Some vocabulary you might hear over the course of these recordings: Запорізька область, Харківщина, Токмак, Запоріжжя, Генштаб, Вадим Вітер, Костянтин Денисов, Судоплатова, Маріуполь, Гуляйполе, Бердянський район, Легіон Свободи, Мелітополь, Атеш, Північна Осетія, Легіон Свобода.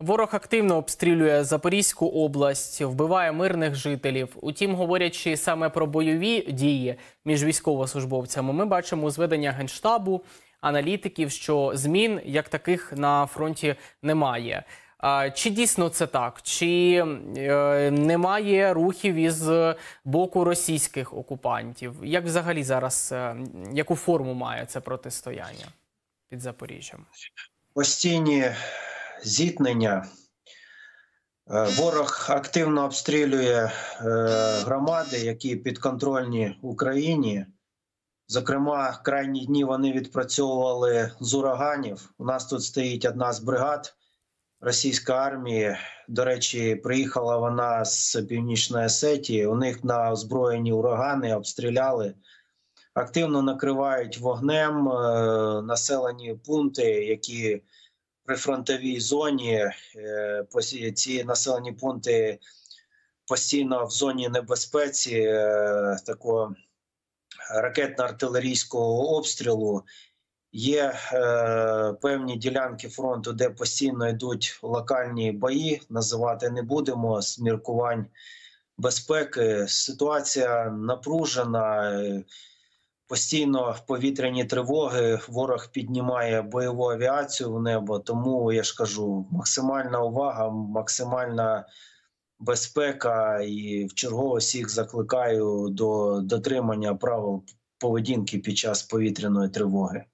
Ворог активно обстрілює Запорізьку область, вбиває мирних жителів. Утім, говорячи саме про бойові дії між військовослужбовцями, ми бачимо зведення Генштабу, аналітиків, що змін як таких на фронті немає. Чи дійсно це так? Чи немає рухів із боку російських окупантів? Як взагалі зараз, яку форму має це протистояння під Запоріжжям? Постійні зіткнення. Ворог активно обстрілює громади, які підконтрольні Україні. Зокрема, крайні дні вони відпрацьовували з ураганів. У нас тут стоїть одна з бригад російської армії. До речі, приїхала вона з Північної Осетії. У них на озброєні урагани обстріляли. Активно накривають вогнем населені пункти, які при фронтовій зоні, ці населені пункти постійно в зоні небезпеці такого ракетно-артилерійського обстрілу. Є певні ділянки фронту, де постійно йдуть локальні бої, називати не будемо, з міркувань безпеки. Ситуація напружена, постійно повітряні тривоги, ворог піднімає бойову авіацію в небо, тому, я ж кажу, максимальна увага, максимальна безпека, і вчергове всіх закликаю до дотримання правил поведінки під час повітряної тривоги.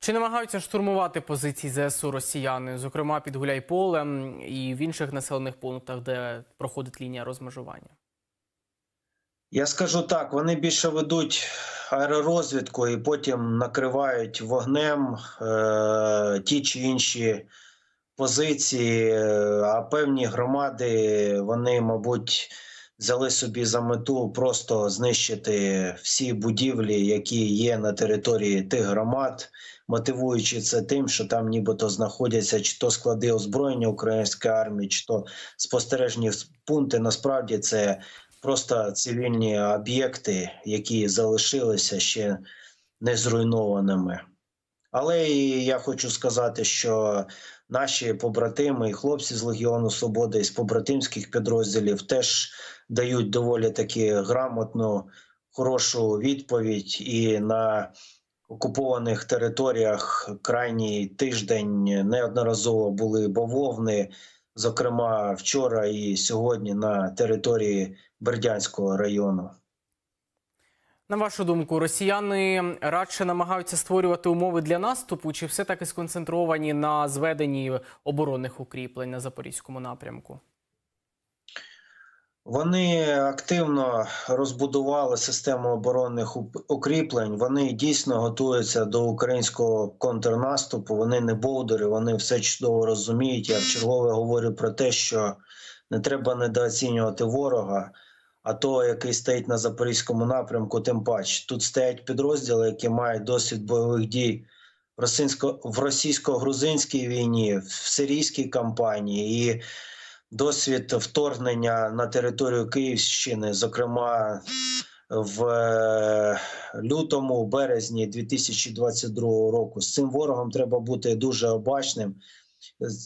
Чи намагаються штурмувати позиції ЗСУ росіяни, зокрема під Гуляйполем і в інших населених пунктах, де проходить лінія розмежування? Я скажу так, вони більше ведуть аеророзвідку і потім накривають вогнем ті чи інші позиції, а певні громади вони, мабуть, взяли собі за мету просто знищити всі будівлі, які є на території тих громад, мотивуючи це тим, що там нібито знаходяться чи то склади озброєння української армії, чи то спостережні пункти. Насправді це просто цивільні об'єкти, які залишилися ще не зруйнованими. Але і я хочу сказати, що наші побратими і хлопці з Легіону Свободи, і з побратимських підрозділів теж дають доволі таки грамотну, хорошу відповідь. І на окупованих територіях крайній тиждень неодноразово були бавовни, зокрема вчора і сьогодні на території Бердянського району. На вашу думку, росіяни радше намагаються створювати умови для наступу, чи все таки сконцентровані на зведенні оборонних укріплень на Запорізькому напрямку? Вони активно розбудували систему оборонних укріплень, вони дійсно готуються до українського контрнаступу, вони не бовдури, вони все чудово розуміють. Я вчергове говорю про те, що не треба недооцінювати ворога, а то, який стоїть на Запорізькому напрямку, тим паче. Тут стоять підрозділи, які мають досвід бойових дій в російсько-грузинській війні, в сирійській кампанії і досвід вторгнення на територію Київщини, зокрема в лютому-березні 2022 року. З цим ворогом треба бути дуже обачним.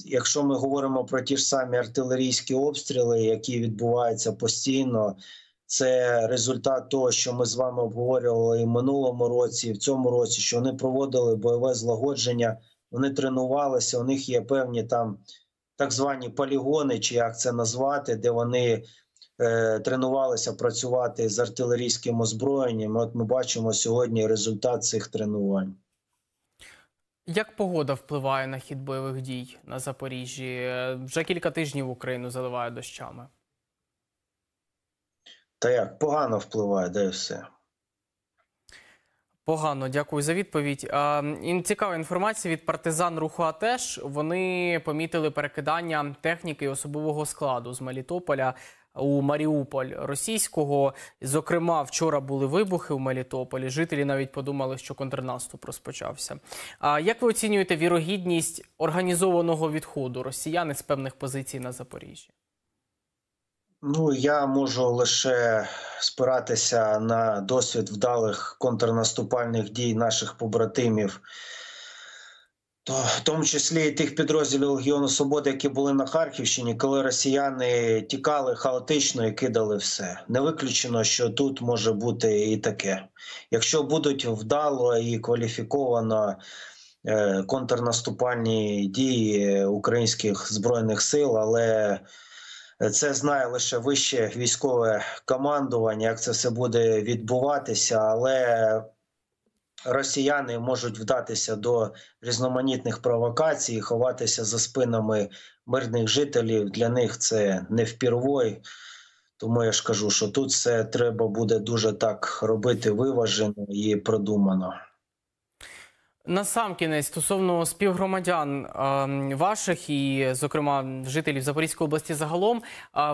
Якщо ми говоримо про ті ж самі артилерійські обстріли, які відбуваються постійно, це результат того, що ми з вами обговорювали і в минулому році, і в цьому році, що вони проводили бойове злагодження, вони тренувалися, у них є певні там так звані полігони, чи як це назвати, де вони тренувалися працювати з артилерійським озброєнням. От ми бачимо сьогодні результат цих тренувань. Як погода впливає на хід бойових дій на Запоріжжі? Вже кілька тижнів Україну заливає дощами. Та як, погано впливає, де все. Погано, дякую за відповідь. Цікава інформація від партизан руху Атеш. Вони помітили перекидання техніки і особового складу з Мелітополя у Маріуполь російського. Зокрема, вчора були вибухи у Мелітополі. Жителі навіть подумали, що контрнаступ розпочався. Як ви оцінюєте вірогідність організованого відходу росіян з певних позицій на Запоріжжі? Ну, я можу лише спиратися на досвід вдалих контрнаступальних дій наших побратимів в тому числі і тих підрозділів Легіону Свободи, які були на Харківщині, коли росіяни тікали хаотично і кидали все. Не виключено, що тут може бути і таке. Якщо будуть вдало і кваліфіковано контрнаступальні дії українських збройних сил, але це знає лише вище військове командування, як це все буде відбуватися, але росіяни можуть вдатися до різноманітних провокацій, ховатися за спинами мирних жителів. Для них це не впервой. Тому я ж кажу, що тут все треба буде дуже так робити виважено і продумано. Насамкінець, стосовно співгромадян ваших і, зокрема, жителів Запорізької області загалом,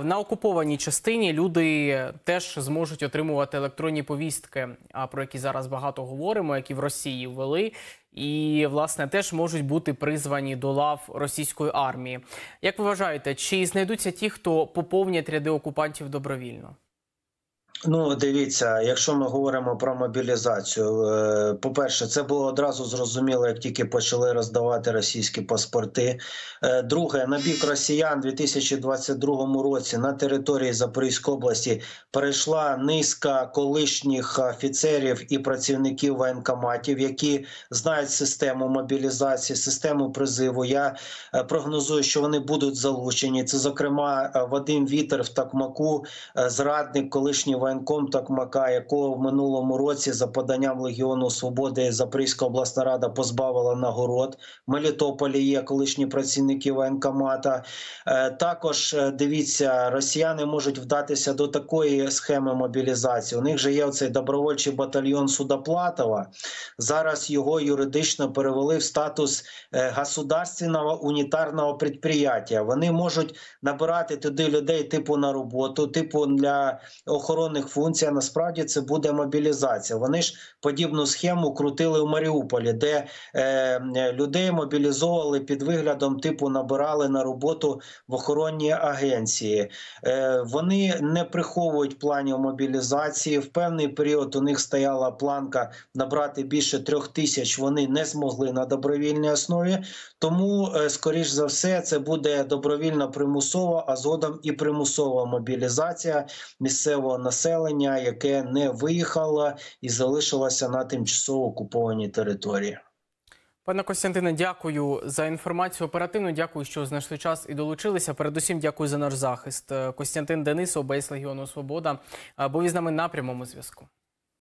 на окупованій частині люди теж зможуть отримувати електронні повістки, про які зараз багато говоримо, які в Росії ввели, і, власне, теж можуть бути призвані до лав російської армії. Як ви вважаєте, чи знайдуться ті, хто поповнять ряди окупантів добровільно? Ну, дивіться, якщо ми говоримо про мобілізацію, по-перше, це було одразу зрозуміло, як тільки почали роздавати російські паспорти. Друге, на бік росіян у 2022 році на території Запорізької області перейшла низка колишніх офіцерів і працівників воєнкоматів, які знають систему мобілізації, систему призиву. Я прогнозую, що вони будуть залучені. Це, зокрема, Вадим Вітер в Токмаку, зрадник, колишній воєнком Токмака, якого в минулому році за поданням Легіону Свободи Запорізька обласна рада позбавила нагород. В Мелітополі є колишні працівники воєнкомата. Також, дивіться, росіяни можуть вдатися до такої схеми мобілізації. У них же є оцей добровольчий батальйон Судоплатова. Зараз його юридично перевели в статус государственного унітарного підприємства. Вони можуть набирати туди людей типу на роботу, типу для охорони функцій, насправді це буде мобілізація. Вони ж подібну схему крутили у Маріуполі, де людей мобілізовували під виглядом типу набирали на роботу в охоронні агенції. Вони не приховують планів мобілізації. В певний період у них стояла планка набрати більше 3000, вони не змогли на добровільній основі. Тому, скоріш за все, це буде добровільно-примусова, а згодом і примусова мобілізація місцевого населення, яке не виїхало і залишилося на тимчасово окупованій території. Пане Костянтине, дякую за інформацію оперативну, дякую, що знайшли час і долучилися. Передусім дякую за наш захист. Костянтин Денисов, боєць Легіону Свобода, був із нами на прямому зв'язку.